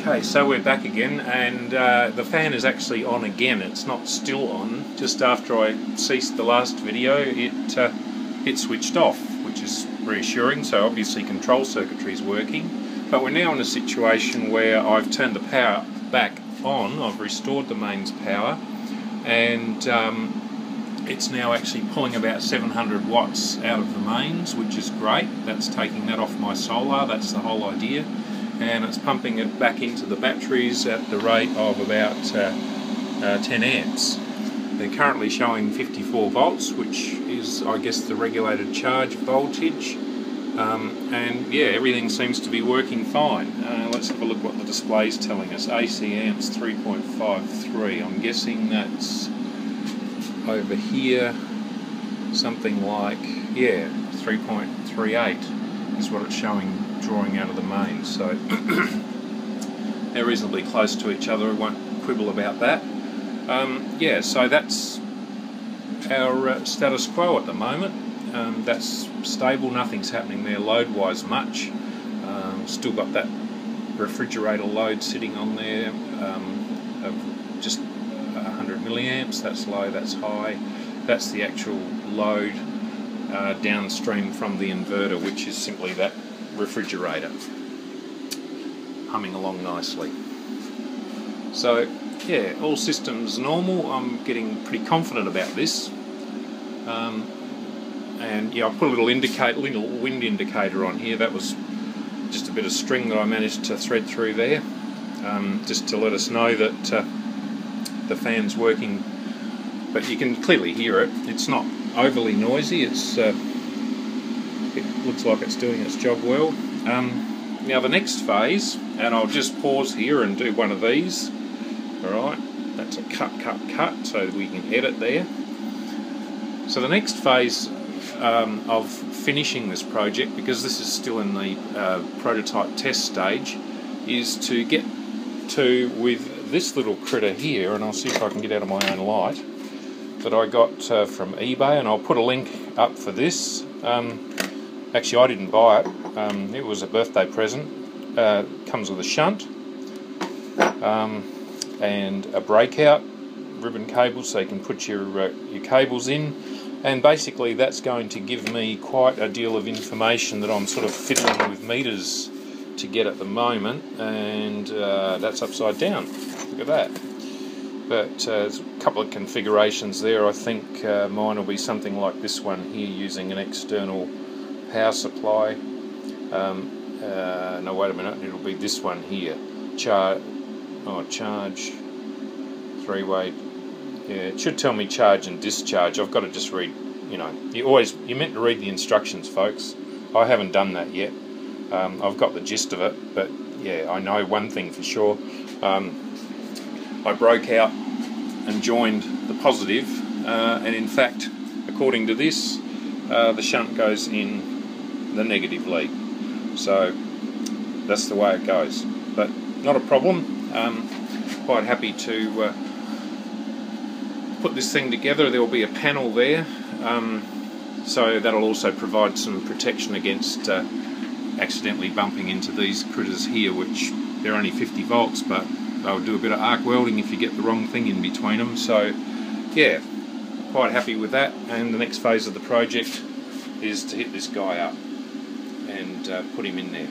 Okay, so we're back again, and the fan is actually on again. It's not still on. Just after I ceased the last video, it switched off, which is reassuring, so obviously control circuitry is working. But we're now in a situation where I've turned the power back on, I've restored the mains power, and it's now actually pulling about 700 watts out of the mains, which is great. That's taking that off my solar, that's the whole idea. And it's pumping it back into the batteries at the rate of about 10 amps. They're currently showing 54 volts, which is, I guess, the regulated charge voltage. And yeah, everything seems to be working fine. Let's have a look what the display's telling us. AC amps 3.53. I'm guessing that's over here, something like, yeah, 3.38 is what it's showing drawing out of the main, so they're reasonably close to each other. I won't quibble about that. Yeah, so that's our status quo at the moment. That's stable, nothing's happening there load-wise much. Still got that refrigerator load sitting on there of just 100 milliamps. That's low, that's high. That's the actual load downstream from the inverter, which is simply that refrigerator, humming along nicely. So yeah, all systems normal. I'm getting pretty confident about this, and yeah, I put a little wind indicator on here. That was just a bit of string that I managed to thread through there, just to let us know that the fan's working. But you can clearly hear it. It's not overly noisy. It looks like it's doing its job well. Now the next phase, and I'll just pause here and do one of these. Alright, that's a cut, so we can edit there. So the next phase of finishing this project, because this is still in the prototype test stage, is to get to with this little critter here, and I'll see if I can get out of my own light, that I got from eBay, and I'll put a link up for this. Actually, I didn't buy it. It was a birthday present. Comes with a shunt and a breakout ribbon cable, so you can put your cables in. And basically, that's going to give me quite a deal of information that I'm sort of fiddling with meters to get at the moment. And that's upside down. Look at that. But there's a couple of configurations there. I think mine will be something like this one here, using an external power supply. No, wait a minute, it'll be this one here. Charge, three-way. Yeah, it should tell me charge and discharge. I've got to just read, you know, you're meant to read the instructions, folks. I haven't done that yet. I've got the gist of it, but yeah, I know one thing for sure. I broke out and joined the positive, and in fact, according to this, the shunt goes in the negative lead. So that's the way it goes, but not a problem. Quite happy to put this thing together. There will be a panel there, so that'll also provide some protection against accidentally bumping into these critters here, which they're only 50 volts, but they'll do a bit of arc welding if you get the wrong thing in between them. So yeah, quite happy with that, and the next phase of the project is to hit this guy up and put him in there.